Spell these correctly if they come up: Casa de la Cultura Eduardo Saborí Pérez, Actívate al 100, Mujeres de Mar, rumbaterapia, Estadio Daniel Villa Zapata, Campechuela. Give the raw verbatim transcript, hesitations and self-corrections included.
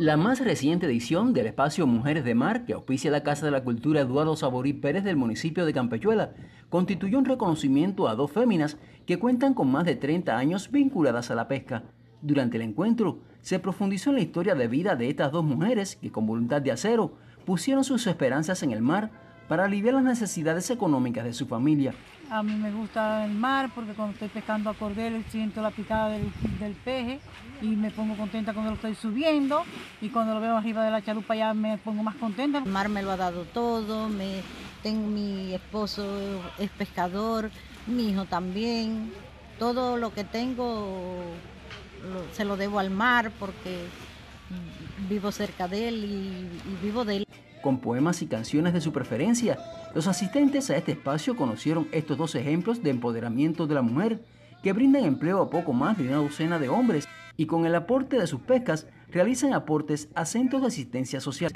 La más reciente edición del espacio Mujeres de Mar, que auspicia la Casa de la Cultura Eduardo Saborí Pérez del municipio de Campechuela, constituyó un reconocimiento a dos féminas que cuentan con más de treinta años vinculadas a la pesca. Durante el encuentro, se profundizó en la historia de vida de estas dos mujeres que, con voluntad de acero, pusieron sus esperanzas en el mar para aliviar las necesidades económicas de su familia. A mí me gusta el mar porque cuando estoy pescando a cordel siento la picada del, del peje y me pongo contenta cuando lo estoy subiendo, y cuando lo veo arriba de la chalupa ya me pongo más contenta. El mar me lo ha dado todo, me, tengo, mi esposo es pescador, mi hijo también, todo lo que tengo lo, se lo debo al mar porque vivo cerca de él y, y vivo de él. Con poemas y canciones de su preferencia, los asistentes a este espacio conocieron estos dos ejemplos de empoderamiento de la mujer que brindan empleo a poco más de una docena de hombres y con el aporte de sus pescas realizan aportes a centros de asistencia social.